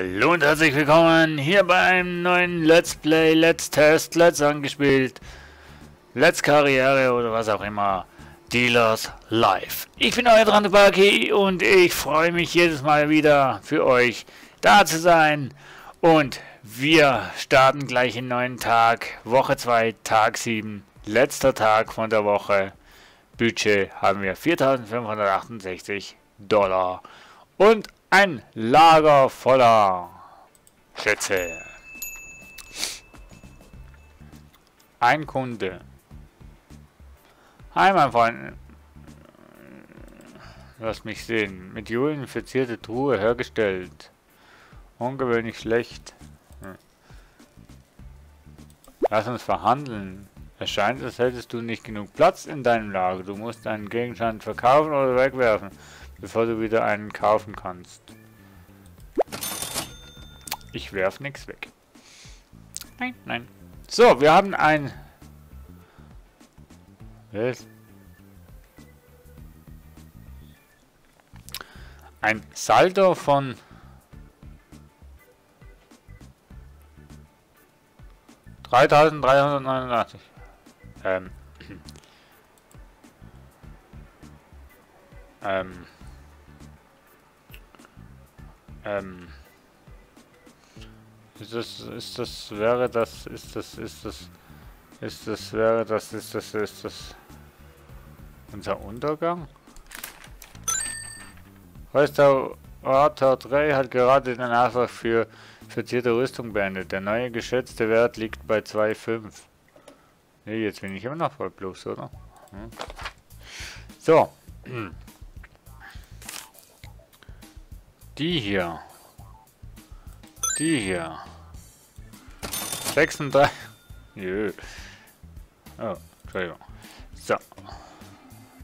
Hallo und herzlich willkommen hier bei einem neuen Let's Play, Let's Test, Let's Angespielt, Let's Karriere oder was auch immer, Dealers Life. Ich bin euer Drantubaki und ich freue mich jedes Mal wieder für euch da zu sein. Und wir starten gleich einen neuen Tag, Woche 2, Tag 7, letzter Tag von der Woche. Budget haben wir $4.568 und ein Lager voller Schätze. Ein Kunde. Hi, mein Freund. Lass mich sehen. Mit Juwelen infizierte Truhe hergestellt. Ungewöhnlich schlecht. Lass uns verhandeln. Es scheint, als hättest du nicht genug Platz in deinem Lager. Du musst einen Gegenstand verkaufen oder wegwerfen, bevor du wieder einen kaufen kannst. Ich werf nichts weg. Nein, nein. So, wir haben ein... Was? Ein Saldo von... $3.389. Ist das unser Untergang? Restaurator 3 hat gerade den Nachtrag für verzierte Rüstung beendet. Der neue geschätzte Wert liegt bei 2,5. Nee, jetzt bin ich immer noch voll bloß, oder? Hm. So. Die hier. Die hier. 36. Nö. Oh, Entschuldigung. So.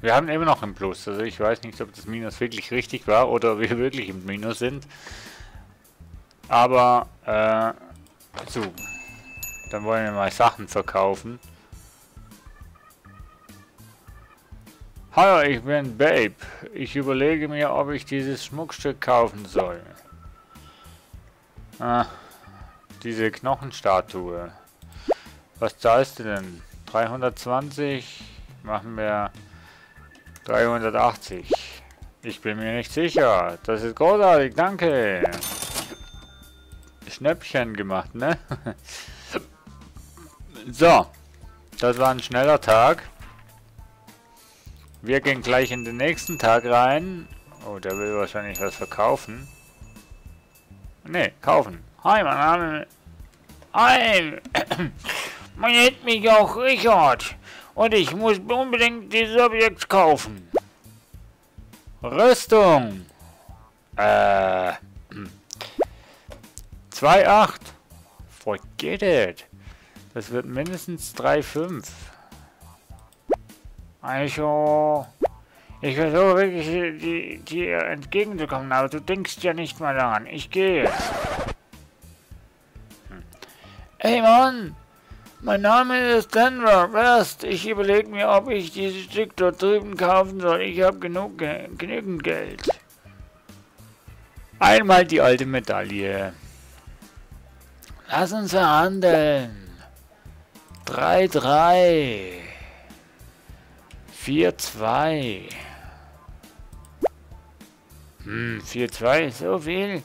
Wir haben immer noch im Plus. Also ich weiß nicht, ob das Minus wirklich richtig war oder wir wirklich im Minus sind. Aber, so. Dann wollen wir mal Sachen verkaufen. Hallo, ich bin Babe. Ich überlege mir, ob ich dieses Schmuckstück kaufen soll. Ah, diese Knochenstatue. Was zahlst du denn? 320? Machen wir 380. Ich bin mir nicht sicher. Das ist großartig, danke. Schnäppchen gemacht, ne? So. Das war ein schneller Tag. Wir gehen gleich in den nächsten Tag rein. Oh, der will wahrscheinlich was verkaufen. Ne, kaufen. Hi, mein Name... Hi! Man nennt mich auch Richard. Und ich muss unbedingt dieses Objekt kaufen. Rüstung. 2,8. Forget it. Das wird mindestens 3,5. Also, ich versuche wirklich dir entgegenzukommen, aber du denkst ja nicht mal daran. Ich gehe. Hey Mann, mein Name ist Denver West. Ich überlege mir, ob ich dieses Stück dort drüben kaufen soll. Ich habe genügend Geld. Einmal die alte Medaille. Lass uns verhandeln. 3,3. 4,2. 4,2 ist so viel.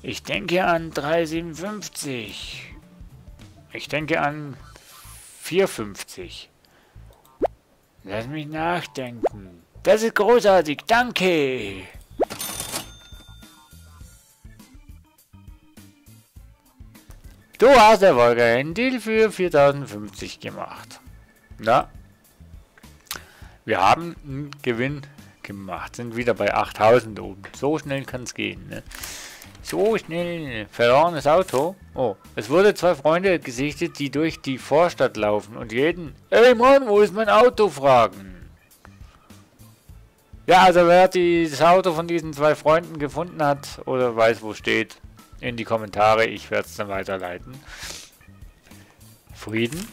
Ich denke an 3,57. Ich denke an 4,50. Lass mich nachdenken. Das ist großartig. Danke. Du hast erfolgreich einen Deal für 4.050 gemacht. Na? Wir haben einen Gewinn gemacht, sind wieder bei 8.000 oben. So schnell kann es gehen, ne? So schnell. Verlorenes Auto. Oh, es wurde 2 Freunde gesichtet, die durch die Vorstadt laufen und jeden, ey Mann, wo ist mein Auto, fragen. Ja, also wer das Auto von diesen 2 Freunden gefunden hat oder weiß, wo steht, in die Kommentare, ich werde es dann weiterleiten. Frieden.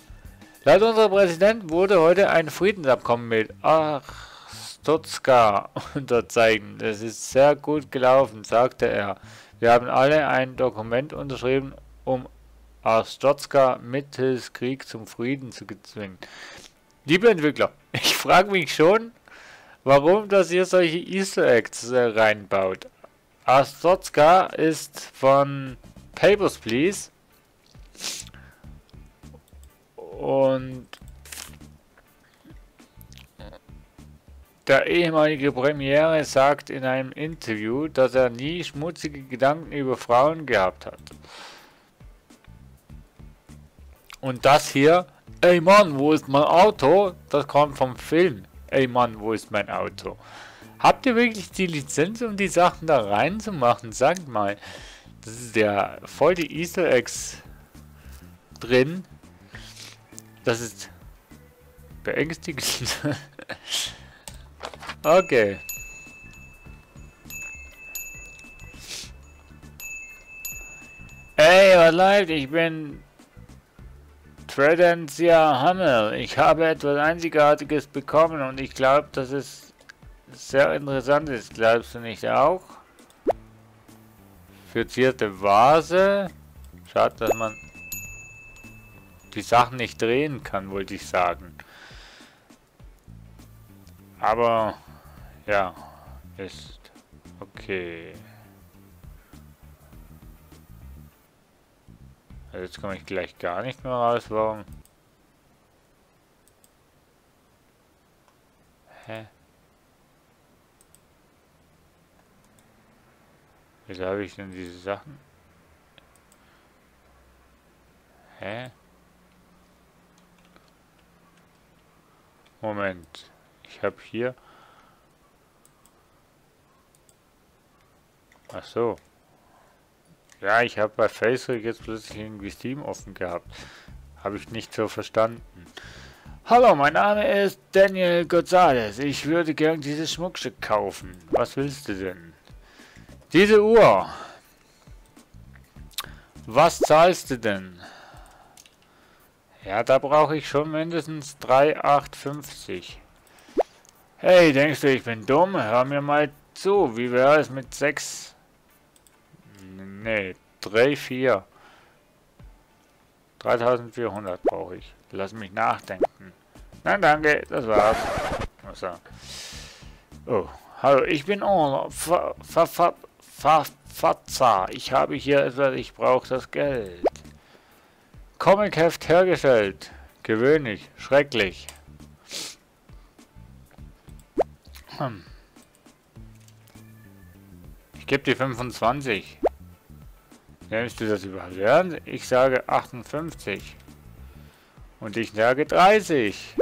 Laut unserem Präsident wurde heute ein Friedensabkommen mit Arstotzka unterzeichnet. Es ist sehr gut gelaufen, sagte er. Wir haben alle ein Dokument unterschrieben, um Arstotzka mittels Krieg zum Frieden zu zwingen. Liebe Entwickler, ich frage mich schon, warum das hier solche Easter Eggs reinbaut. Arstotzka ist von Papers, Please. Und der ehemalige Premiere sagt in einem Interview, dass er nie schmutzige Gedanken über Frauen gehabt hat. Und das hier, ey Mann, wo ist mein Auto? Das kommt vom Film. Ey Mann, wo ist mein Auto? Habt ihr wirklich die Lizenz, um die Sachen da reinzumachen? Sagt mal. Das ist ja voll die Easter Eggs drin. Das ist beängstigend. Okay. Ey, was läuft? Ich bin Tredencia Hammel. Ich habe etwas Einzigartiges bekommen und ich glaube, dass es sehr interessant ist. Glaubst du nicht auch? Verzierte Vase. Schade, dass man die Sachen nicht drehen kann, wollte ich sagen. Aber ja, ist okay. Also jetzt komme ich gleich gar nicht mehr raus. Warum? Hä? Wieso habe ich denn diese Sachen? Hä? Moment, ich habe hier. Ach so. Ja, ich habe bei Facebook jetzt plötzlich irgendwie Steam offen gehabt. Habe ich nicht so verstanden. Hallo, mein Name ist Daniel González. Ich würde gern dieses Schmuckstück kaufen. Was willst du denn? Diese Uhr. Was zahlst du denn? Ja, da brauche ich schon mindestens 3,850. Hey, denkst du, ich bin dumm? Hör mir mal zu. Wie wäre es mit 6? Nee, 3,4. 3.400 brauche ich. Lass mich nachdenken. Nein, danke, das war's. Also. Oh, hallo, ich bin Fatza. Ich habe hier etwas, ich brauche das Geld. Comicheft hergestellt. Gewöhnlich. Schrecklich. Ich gebe dir 25. Nimmst du das überhaupt ernst? Ich sage 58. Und ich sage 30.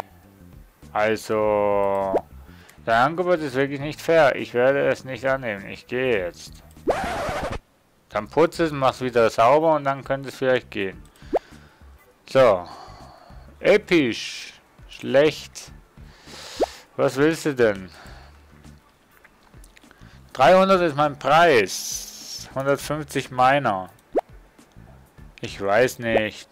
Also, dein Angebot ist wirklich nicht fair. Ich werde es nicht annehmen. Ich gehe jetzt. Dann putz es, mach's wieder sauber und dann könnte es vielleicht gehen. So, episch, schlecht, was willst du denn? 300 ist mein Preis, 150 meiner. Ich weiß nicht,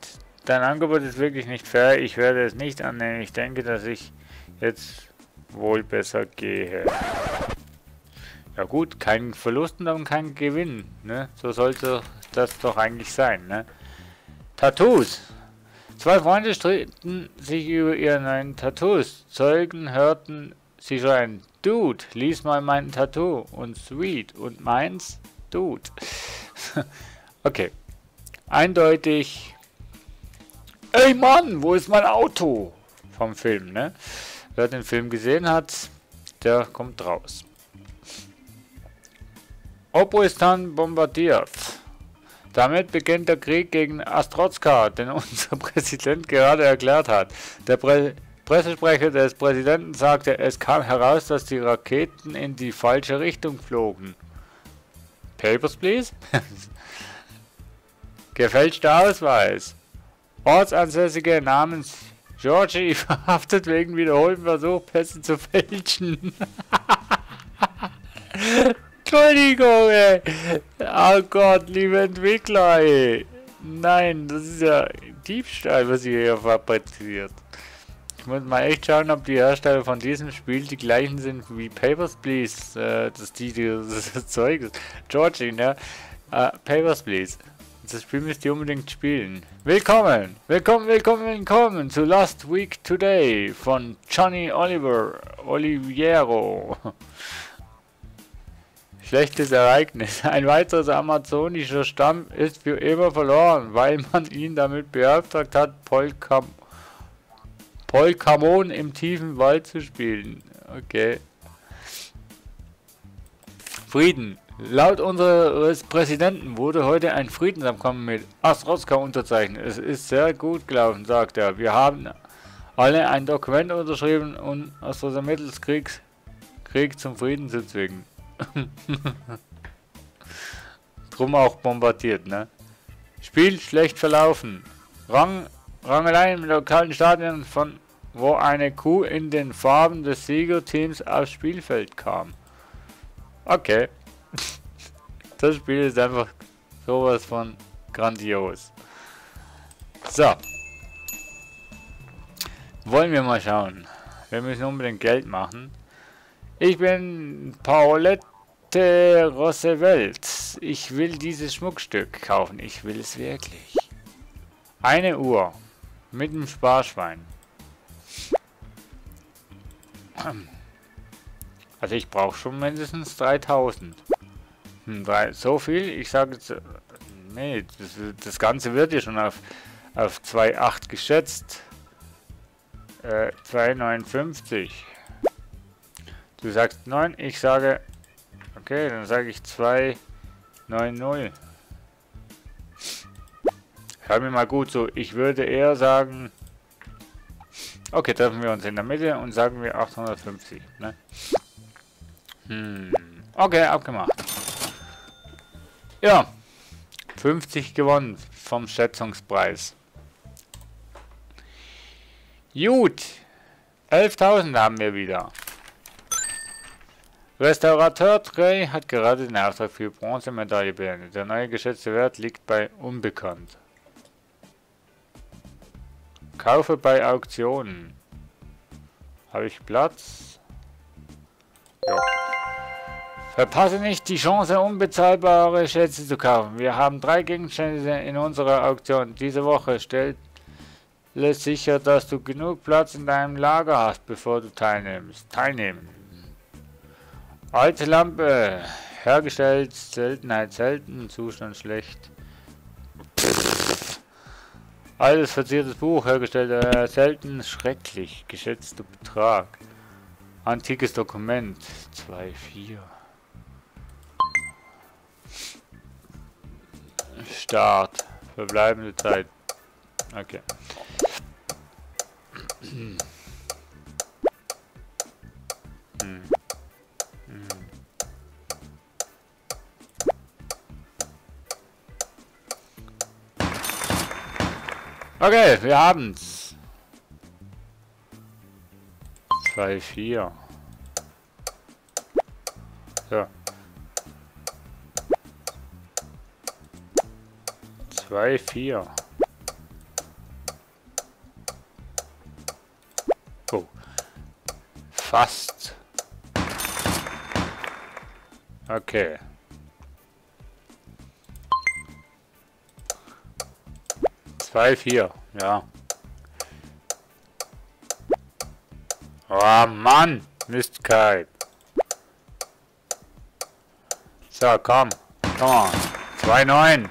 dein Angebot ist wirklich nicht fair, ich werde es nicht annehmen, ich denke, dass ich jetzt wohl besser gehe. Ja gut, kein Verlust und dann kein Gewinn, ne? So sollte das doch eigentlich sein, ne? Tattoos! Zwei Freunde stritten sich über ihre neuen Tattoos. Zeugen hörten sie schreien, Dude, lies mal mein Tattoo. Und Sweet. Und meins, Dude. Okay. Eindeutig. Ey Mann, wo ist mein Auto? Vom Film, ne? Wer den Film gesehen hat, der kommt raus. Opuistan bombardiert. Damit beginnt der Krieg gegen Arstotzka, den unser Präsident gerade erklärt hat. Der Pressesprecher des Präsidenten sagte, es kam heraus, dass die Raketen in die falsche Richtung flogen. Papers, please? Gefälschter Ausweis. Ortsansässige namens Georgie verhaftet wegen wiederholten Versuch, Pässe zu fälschen. Entschuldigung, ey. Oh Gott, liebe Entwickler, ey. Nein, das ist ja Diebstahl, was ihr hier fabriziert. Ich muss mal echt schauen, ob die Hersteller von diesem Spiel die gleichen sind wie Papers, Please. Das Zeug ist. Georgie, ne? Papers, Please. Das Spiel müsst ihr unbedingt spielen. Willkommen! Willkommen, willkommen, willkommen zu Last Week Today von Johnny Oliver. Oliviero. Schlechtes Ereignis. Ein weiteres amazonischer Stamm ist für immer verloren, weil man ihn damit beauftragt hat, Polkamon im tiefen Wald zu spielen. Okay. Frieden. Laut unseres Präsidenten wurde heute ein Friedensabkommen mit Arstotzka unterzeichnet. Es ist sehr gut gelaufen, sagt er. Wir haben alle ein Dokument unterschrieben, um Arstotzka mittels Krieg zum Frieden zu zwingen. Drum auch bombardiert, ne? Spiel schlecht verlaufen. Rangeleien im lokalen Stadion, von wo eine Kuh in den Farben des Siegerteams aufs Spielfeld kam. Okay. Das Spiel ist einfach sowas von grandios. So. Wollen wir mal schauen. Wir müssen unbedingt Geld machen. Ich bin Paulette Rosse. Ich will dieses Schmuckstück kaufen. Ich will es wirklich. Eine Uhr. Mit dem Sparschwein. Also ich brauche schon mindestens 3000. Weil so viel, ich sage jetzt, nee, das Ganze wird ja schon auf 2,8 geschätzt. 2,59. Du sagst 9, ich sage, okay, dann sage ich 2,90. Hör mir mal gut so, ich würde eher sagen, okay, treffen wir uns in der Mitte und sagen wir 850, ne? Okay, abgemacht. Ja, 50 gewonnen vom Schätzungspreis. Gut, 11.000 haben wir wieder. Restaurateur Trey hat gerade den Auftrag für Bronzemedaille beendet. Der neue geschätzte Wert liegt bei unbekannt. Kaufe bei Auktionen. Habe ich Platz? Jo. Verpasse nicht die Chance, unbezahlbare Schätze zu kaufen. Wir haben 3 Gegenstände in unserer Auktion diese Woche. Stelle sicher, dass du genug Platz in deinem Lager hast, bevor du teilnimmst. Teilnehmen. Alte Lampe. Hergestellt. Seltenheit selten. Zustand schlecht. Altes verziertes Buch. Hergestellt. Selten. Schrecklich. Geschätzter Betrag. Antikes Dokument. 2,4. Start. Verbleibende Zeit. Okay. Hm. Hm. Hm. Okay, wir haben's. 2,4. So. 2,4. Oh. Fast. Okay. Zwei, vier, ja. Oh Mann, Mistkeit. So, komm. Komm on. 2,9.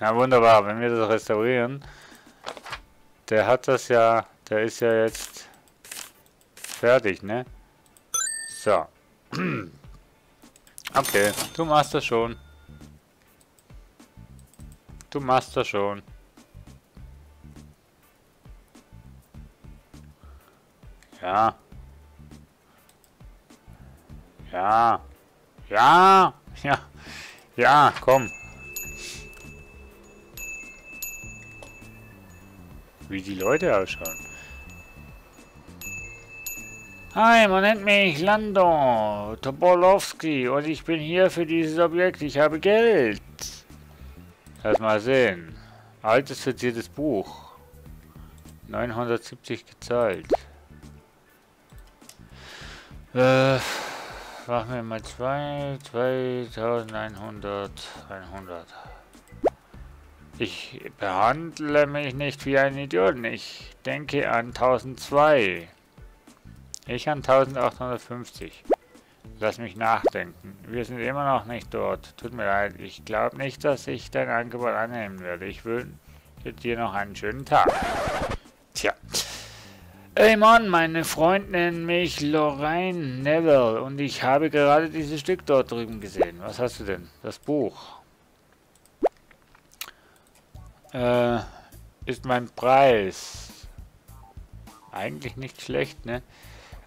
Ja, wunderbar, wenn wir das restaurieren. Der hat das ja, der ist ja jetzt fertig, ne? So. Okay, du machst das schon. Du machst das schon. Ja. Ja. Ja. Ja. Ja, komm. Wie die Leute ausschauen. Hi, man nennt mich Lando Tobolowski und ich bin hier für dieses Objekt. Ich habe Geld. Lass mal sehen. Altes verziertes Buch. 970 gezahlt. Machen wir mal 2100. Ich behandle mich nicht wie ein Idioten. Ich denke an 1002. Ich an 1850. Lass mich nachdenken. Wir sind immer noch nicht dort. Tut mir leid, ich glaube nicht, dass ich dein Angebot annehmen werde. Ich wünsche dir noch einen schönen Tag. Tja. Ey Mann, meine Freunde nennen mich Lorraine Neville und ich habe gerade dieses Stück dort drüben gesehen. Was hast du denn? Das Buch. Ist mein Preis. Eigentlich nicht schlecht, ne?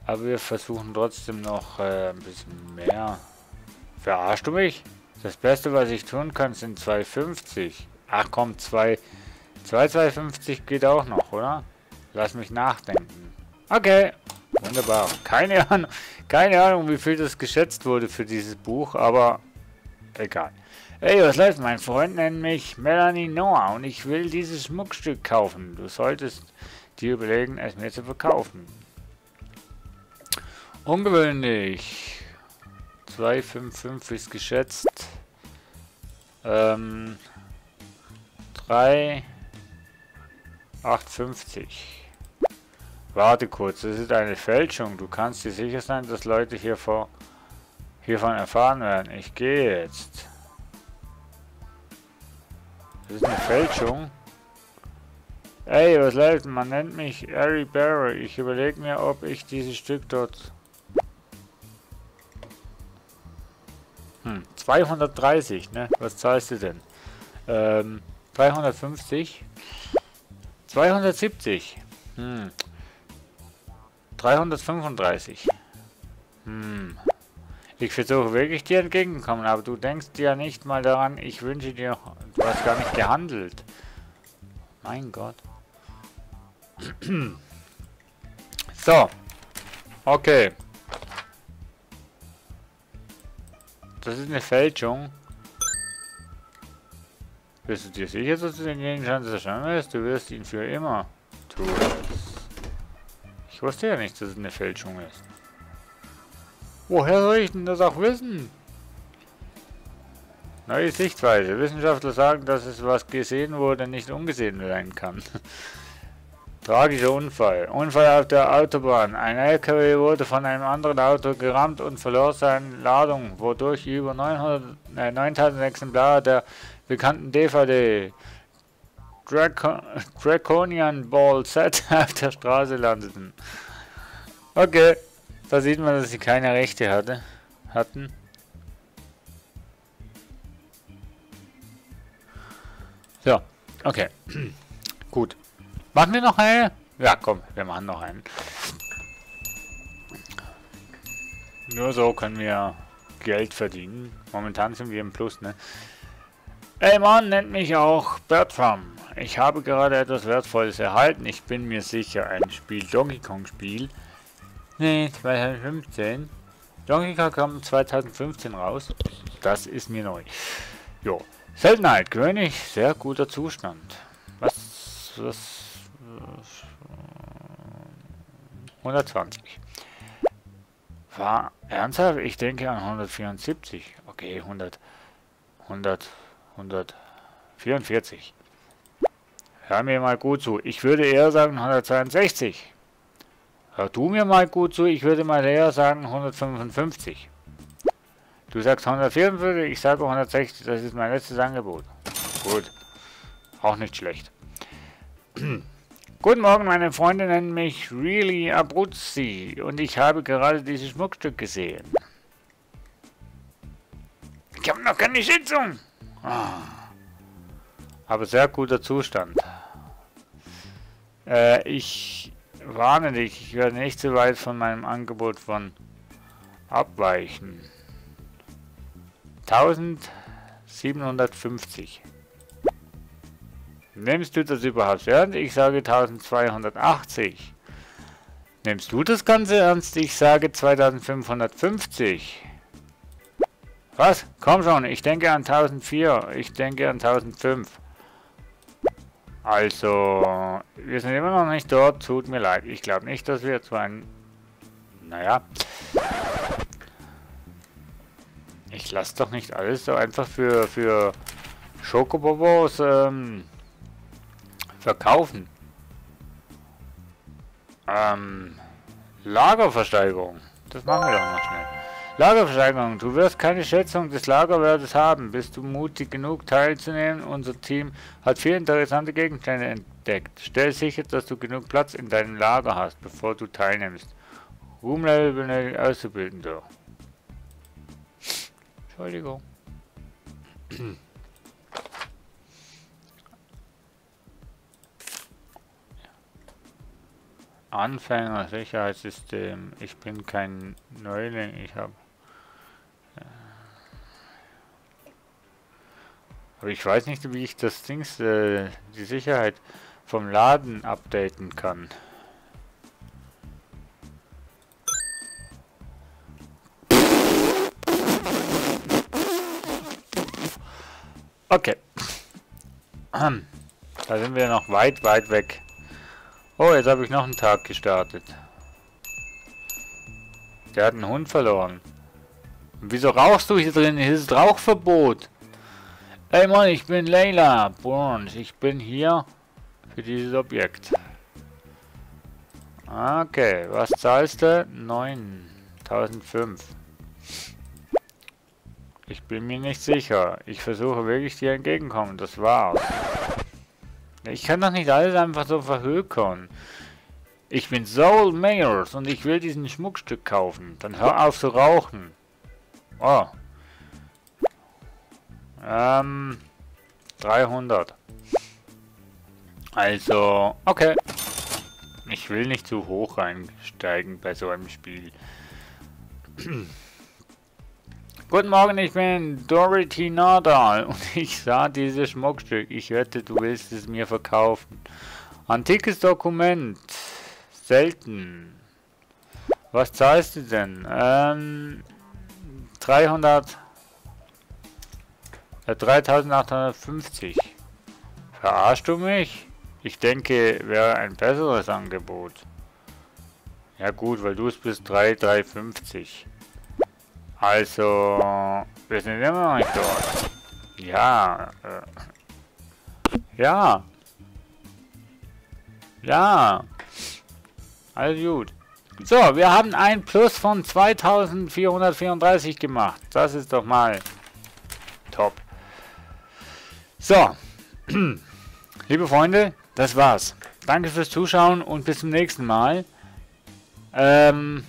Aber wir versuchen trotzdem noch ein bisschen mehr. Verarschst du mich? Das Beste, was ich tun kann, sind 2,50. Ach komm, 2,50 geht auch noch, oder? Lass mich nachdenken. Okay, wunderbar. Keine Ahnung, wie viel das geschätzt wurde für dieses Buch, aber egal. Hey, was läuft? Mein Freund nennt mich Melanie Noah und ich will dieses Schmuckstück kaufen. Du solltest dir überlegen, es mir zu verkaufen. Ungewöhnlich. 2,55 ist geschätzt. 3,850. Warte kurz, das ist eine Fälschung. Du kannst dir sicher sein, dass Leute hiervon erfahren werden. Ich gehe jetzt. Das ist eine Fälschung. Ey, was läuft? Man nennt mich Harry Barrow. Ich überlege mir, ob ich dieses Stück dort... 230, ne? Was zahlst du denn? 350? 270? 335? Ich versuche wirklich dir entgegenzukommen, aber du denkst dir nicht mal daran, ich wünsche dir noch... Du hast gar nicht gehandelt. Mein Gott. So. Okay. Das ist eine Fälschung. Bist du dir sicher, dass du den Gegenstand zerstört wirst? Du wirst ihn für immer tun. Ich wusste ja nicht, dass es eine Fälschung ist. Woher soll ich denn das auch wissen? Neue Sichtweise. Wissenschaftler sagen, dass es, was gesehen wurde, nicht ungesehen sein kann. Tragischer Unfall. Unfall auf der Autobahn. Ein LKW wurde von einem anderen Auto gerammt und verlor seine Ladung, wodurch über 9000 Exemplare der bekannten DVD Dragon Ball Z auf der Straße landeten. Okay, da sieht man, dass sie keine Rechte hatten. So, okay. Gut. Machen wir noch einen? Ja, komm, wir machen noch einen. Nur so können wir Geld verdienen. Momentan sind wir im Plus, ne? Ey Mann, nennt mich auch Bertram. Ich habe gerade etwas Wertvolles erhalten. Ich bin mir sicher, ein Spiel, Donkey Kong Spiel. Ne, 2015. Donkey Kong kam 2015 raus. Das ist mir neu. Jo. Seltenheit, König, sehr guter Zustand. Was 120. War ernsthaft? Ich denke an 174. Okay, 144. Hör mir mal gut zu. Ich würde eher sagen 162. Hör du mir mal gut zu. Ich würde mal eher sagen 155. Du sagst 144, ich sage 160. Das ist mein letztes Angebot. Gut. Auch nicht schlecht. Guten Morgen, meine Freunde nennen mich Really Abruzzi und ich habe gerade dieses Schmuckstück gesehen. Ich habe noch keine Schätzung. Aber sehr guter Zustand. Ich warne dich, ich werde nicht so weit von meinem Angebot abweichen. 1750. Nimmst du das überhaupt ernst? Ich sage 1280. Nimmst du das Ganze ernst? Ich sage 2550. Was? Komm schon, ich denke an 1004. Ich denke an 1005. Also, wir sind immer noch nicht dort. Tut mir leid. Ich glaube nicht, dass wir naja. Ich lasse doch nicht alles so einfach für Schokobobos verkaufen. Lagerversteigerung. Das machen wir doch mal schnell. Lagerversteigerung. Du wirst keine Schätzung des Lagerwertes haben. Bist du mutig genug teilzunehmen? Unser Team hat viele interessante Gegenstände entdeckt. Stell sicher, dass du genug Platz in deinem Lager hast, bevor du teilnimmst. Roomlevel benötigt auszubilden. So. Entschuldigung. Anfänger, Sicherheitssystem. Ich bin kein Neuling. Ich habe... Aber ich weiß nicht, wie ich das Dings, die Sicherheit vom Laden updaten kann. Okay. Da sind wir noch weit, weit weg. Oh, jetzt habe ich noch einen Tag gestartet. Der hat einen Hund verloren. Und wieso rauchst du hier drin? Hier ist Rauchverbot. Ey Mann, ich bin Leila Brons. Ich bin hier für dieses Objekt. Okay, was zahlst du? 9.005. Ich bin mir nicht sicher. Ich versuche wirklich dir entgegenkommen. Das war's. Ich kann doch nicht alles einfach so verhökern. Ich bin Soul Mayors und ich will diesen Schmuckstück kaufen. Dann hör auf zu rauchen. Oh. 300. Also, okay. Ich will nicht zu hoch reinsteigen bei so einem Spiel. Guten Morgen, ich bin Dorothy Nadal und ich sah dieses Schmuckstück. Ich wette, du willst es mir verkaufen. Antikes Dokument. Selten. Was zahlst du denn? 300... 3.850. Verarschst du mich? Ich denke, wäre ein besseres Angebot. Ja gut, weil du es bist. 3.350. Also, wir sind immer noch nicht dort. Ja. Ja. Ja. Alles gut. So, wir haben ein Plus von 2.434 gemacht. Das ist doch mal top. So. Liebe Freunde, das war's. Danke fürs Zuschauen und bis zum nächsten Mal. Viel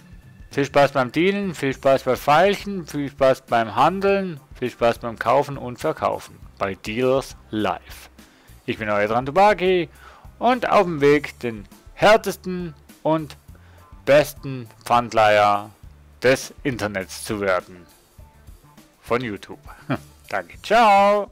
Spaß beim Dealen, viel Spaß bei Feilchen, viel Spaß beim Handeln, viel Spaß beim Kaufen und Verkaufen bei Dealers Life. Ich bin euer Drantubaki und auf dem Weg den härtesten und besten Pfandleiher des Internets zu werden. Von YouTube. Danke, ciao!